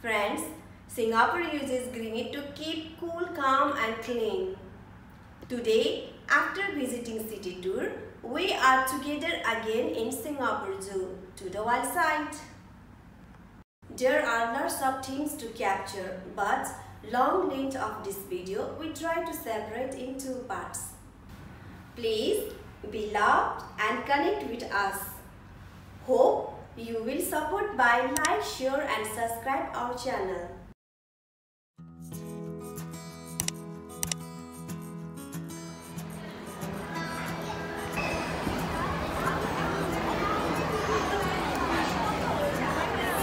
Friends, Singapore uses greenery to keep cool, calm and clean. Today, after visiting city tour, we are together again in Singapore Zoo, to the wild side. There are lots of things to capture, but long length of this video we try to separate in two parts. Please be loved and connect with us. Hope you will support by like, share and subscribe our channel.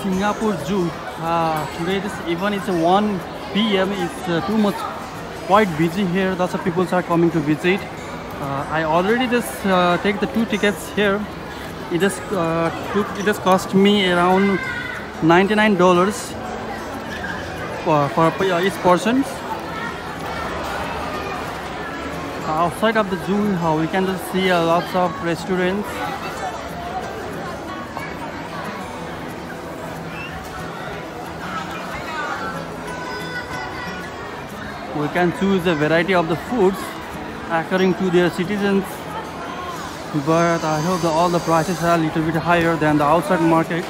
Singapore Zoo. Today this even it's 1 p.m. It's too much quite busy here. Lots of people are coming to visit. I already just take the two tickets here. It just cost me around $99 for each person. Outside of the zoo, we can just see lots of restaurants. We can choose a variety of the foods according to their citizens, but I hope that all the prices are a little bit higher than the outside market.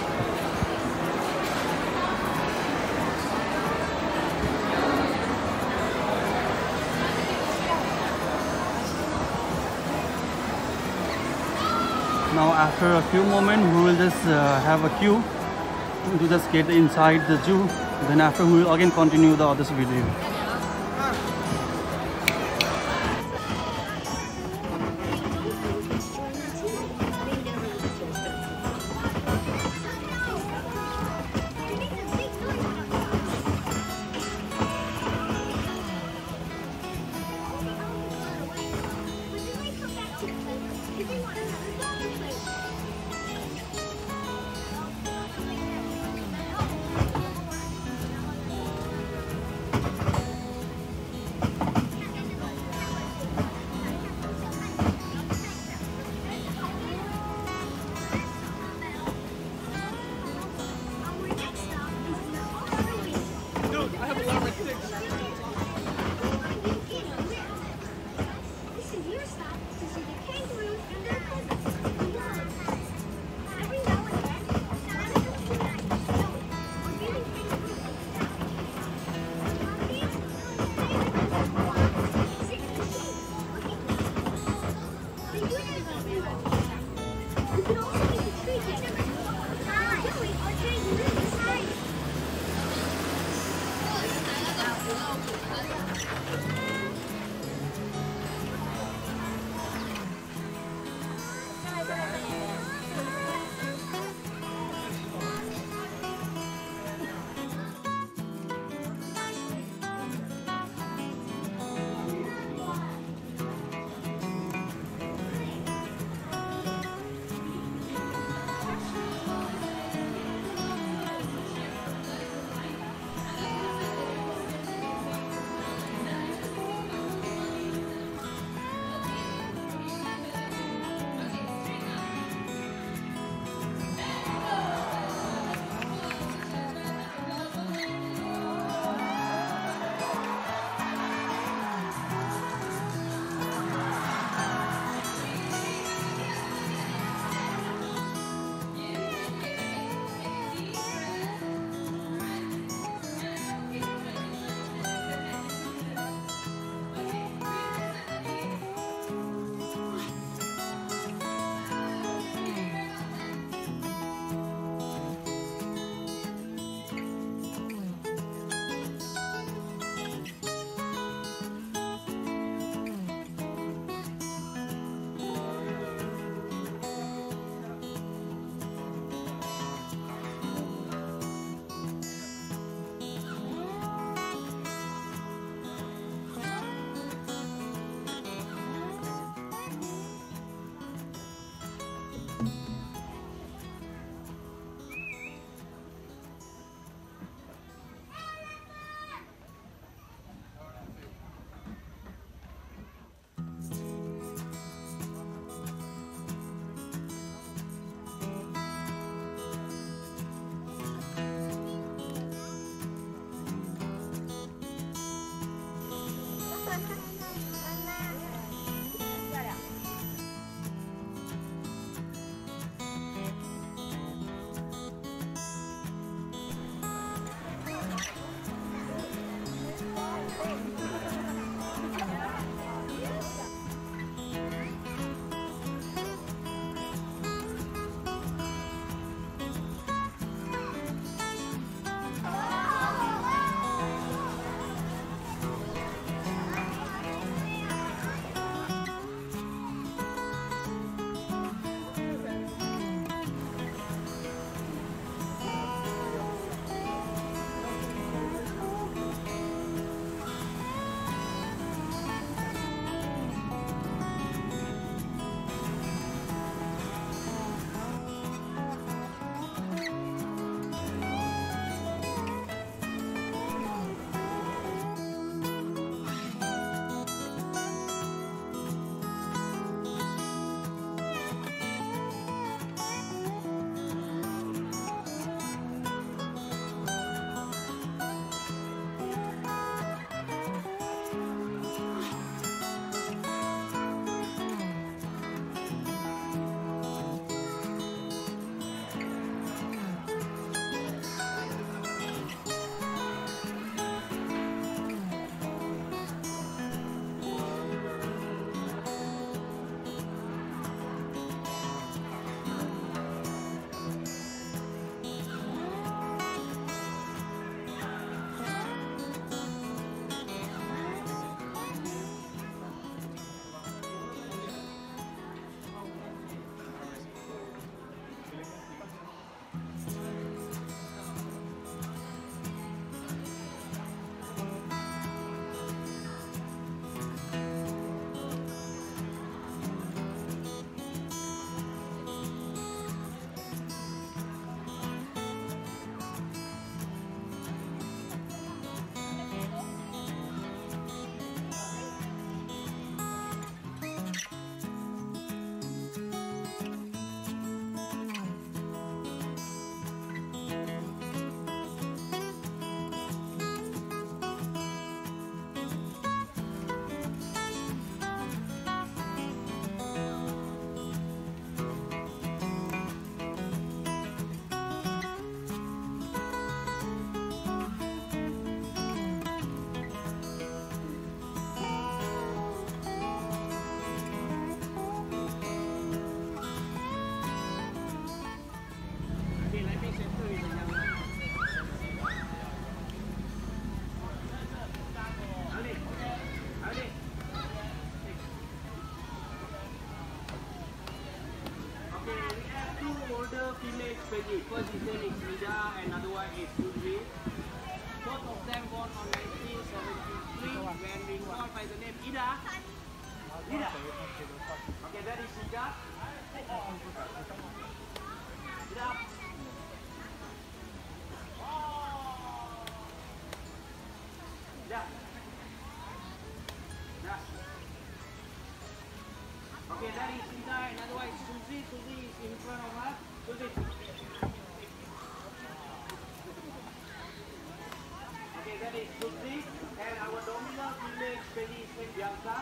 Now after a few moments we will just have a queue to just get inside the zoo, then after we will again continue the other video. by the name Ida. Ida. Okay, that is Ida. Ida. Ida. Ida. Okay, that is Ida, and otherwise Susie. Susie is in front of us. Susie. Okay, that is Susie, and our dominant female spelling is named Bianca.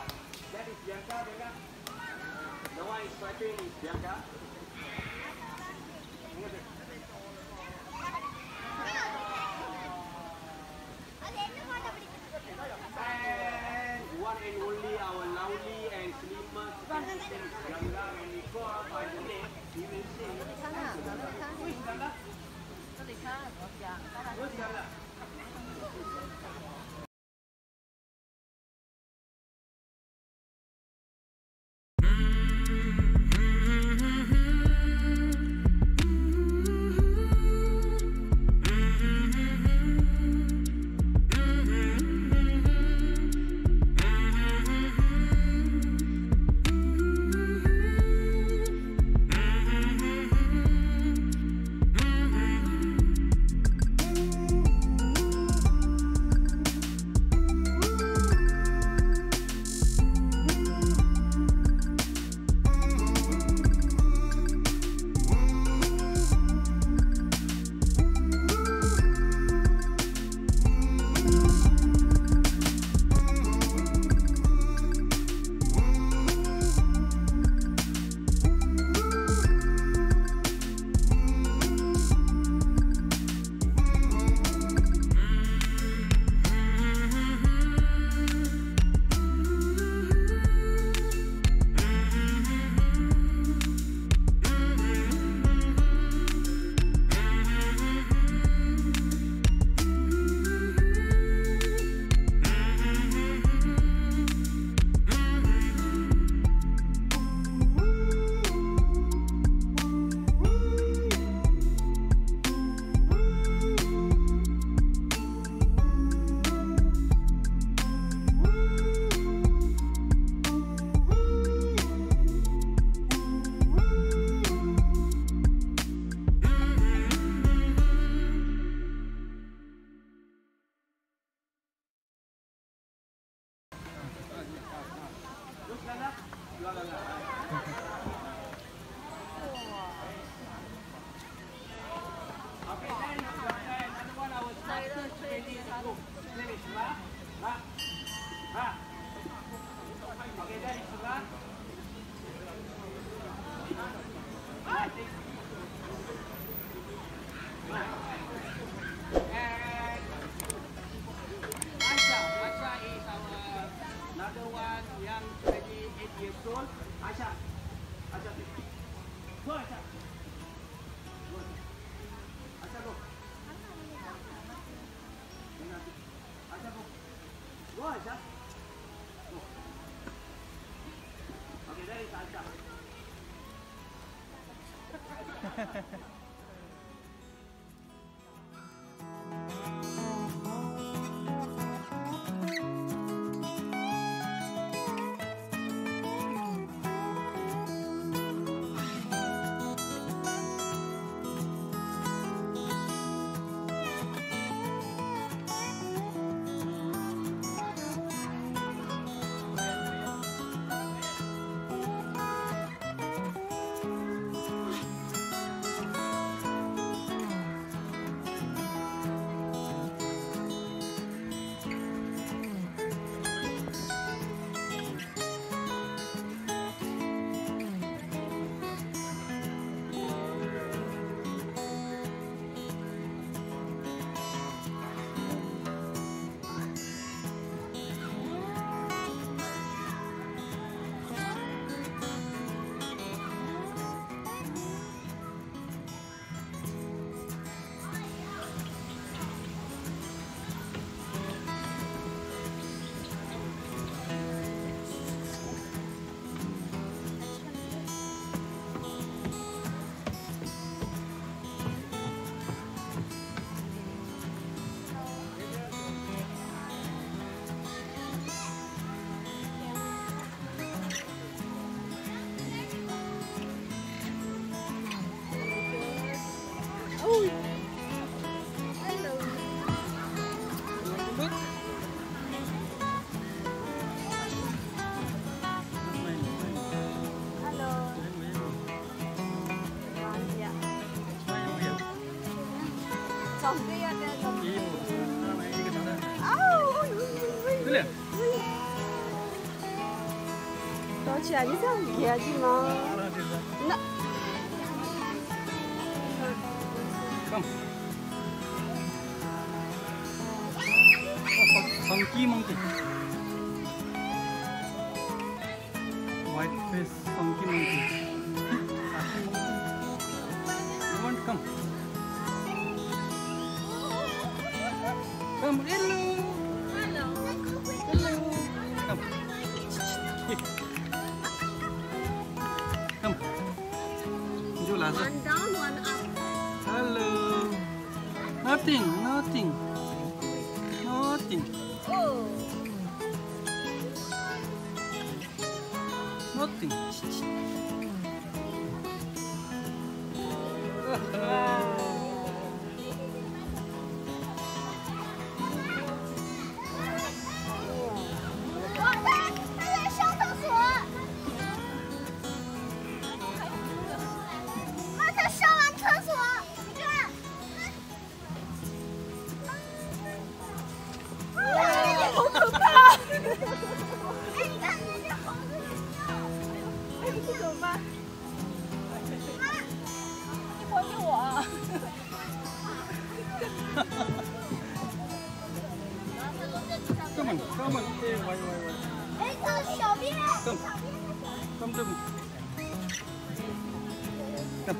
That is Bianca, Bianca. The one is swiping is Bianca. And one and only our lovely and slimmer spelling is Ganga. When we go up by the name, we will see. Who is Ganga? Who is Ganga? 了。老姐，你这样年纪吗？那。Come. Funky monkey. White face funky monkey. You want to come? Come, hello. Hello. Hello. Come. Come. You last. One down, one up. Hello. Nothing. Nothing. Nothing. Oh. Nothing. Come on, hey, why? Hey, come to me. Come. Come.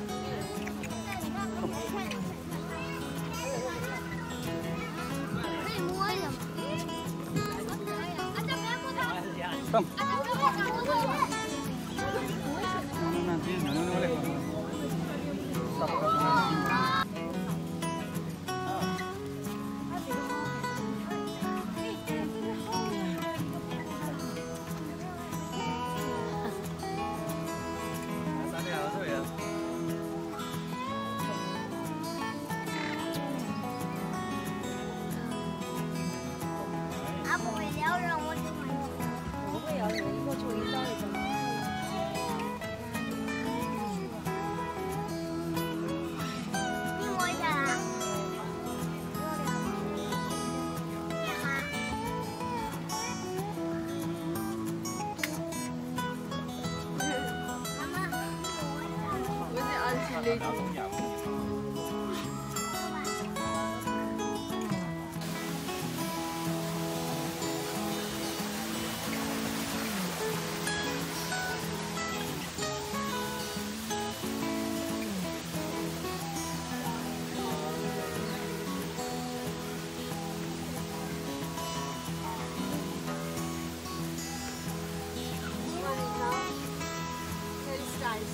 Nice.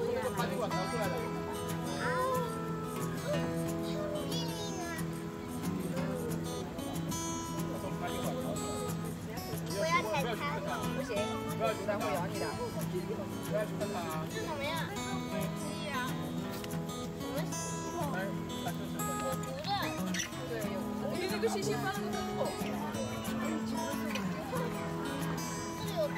不行，不要去看它，会咬你的。不要去看它。这什么呀？鸡呀。什么？有毒的。对，有毒。我觉得这个星星翻了个跟头。这有毒的。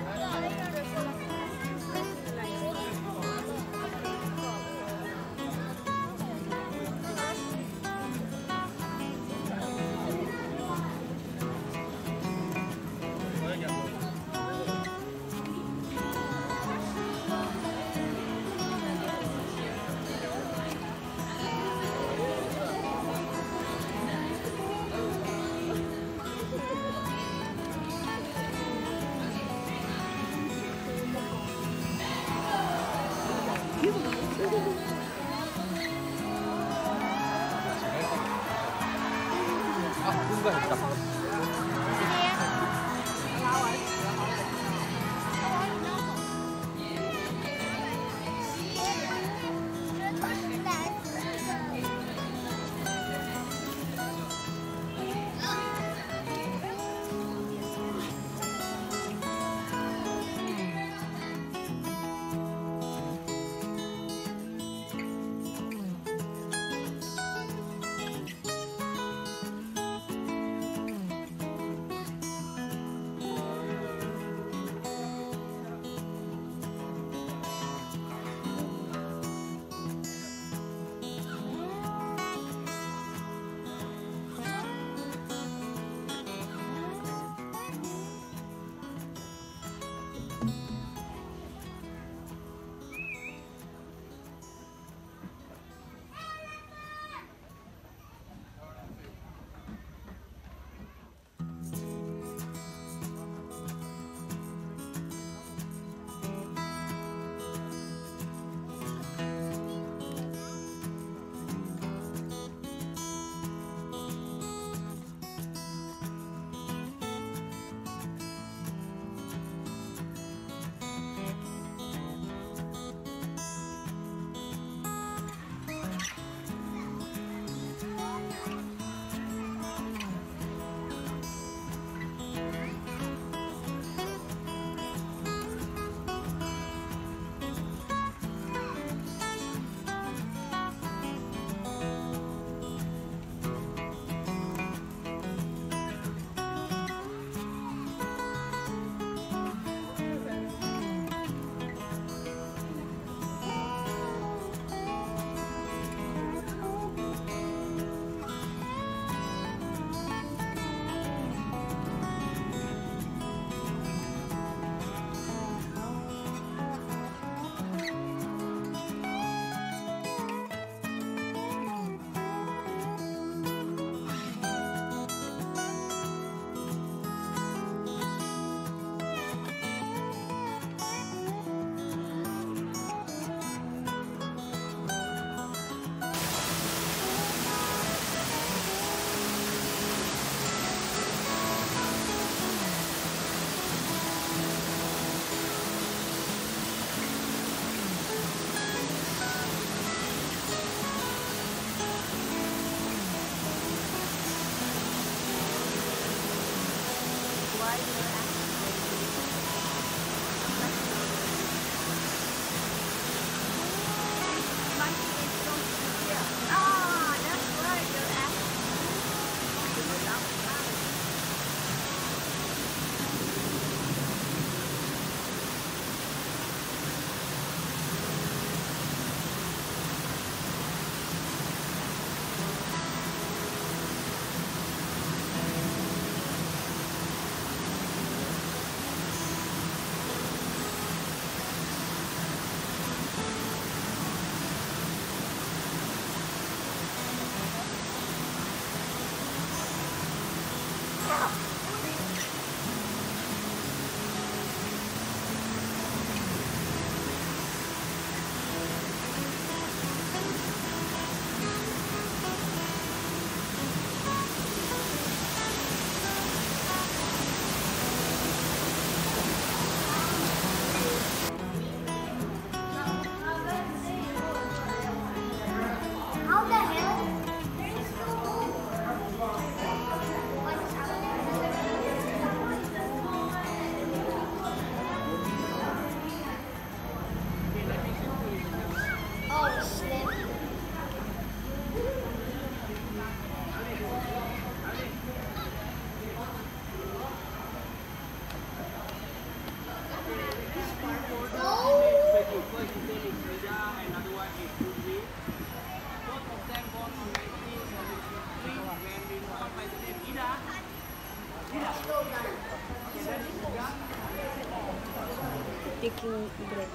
picking bread.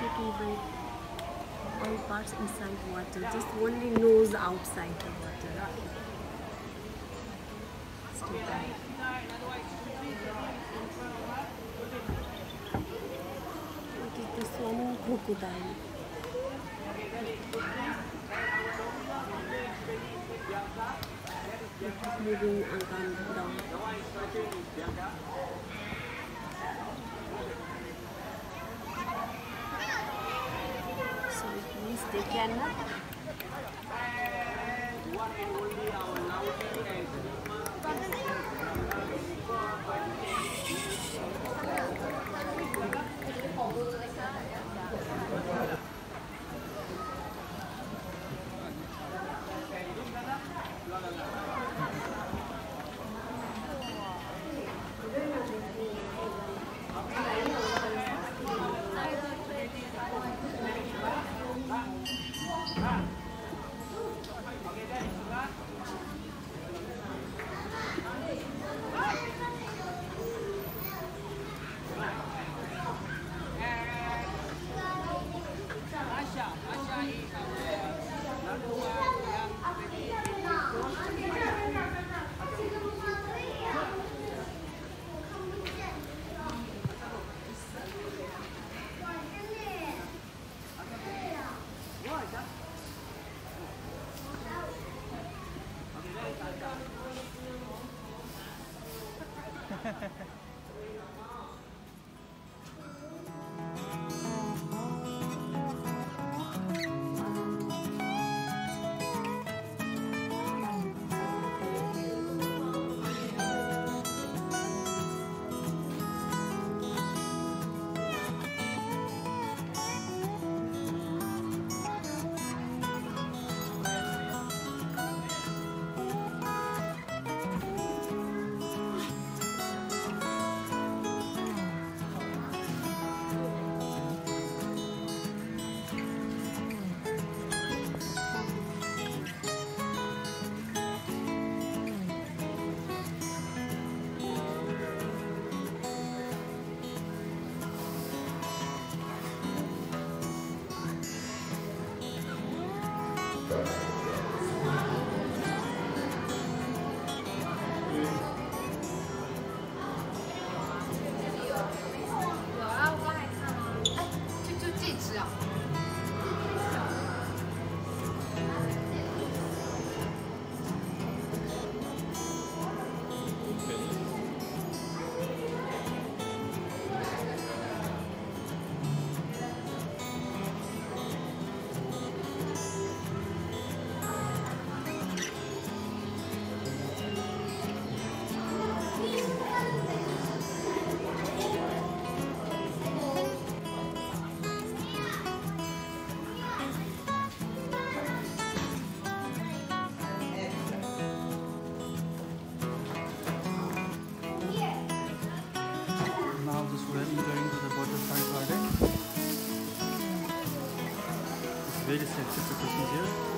Picking bread. All parts inside water. Just only nose outside the water. Stay back. Look at this one, crocodile. It's moving and going down. So please take care now. Very sensitive procedure.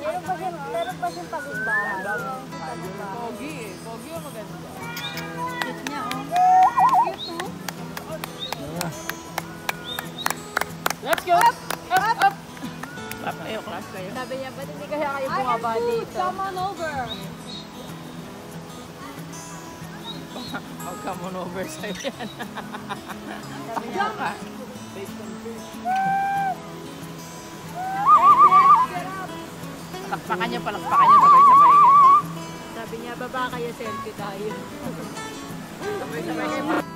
Meron pa siyang pagumbahan. Pogi eh. Pogi ang maganda. Cute niya oh. Cute oh. Let's go! Up! Up! Up! Clap kayo, clap kayo. Sabi niya, ba't hindi kaya kayo bumaba dito? Come on over! Come on over sa'yo yan. Sabi niya ka. Palakpakan niya, palakpakan niya, sabay-sabay ka. Sabi niya, baba kayo, selfie tayo. Sabay-sabay kayo.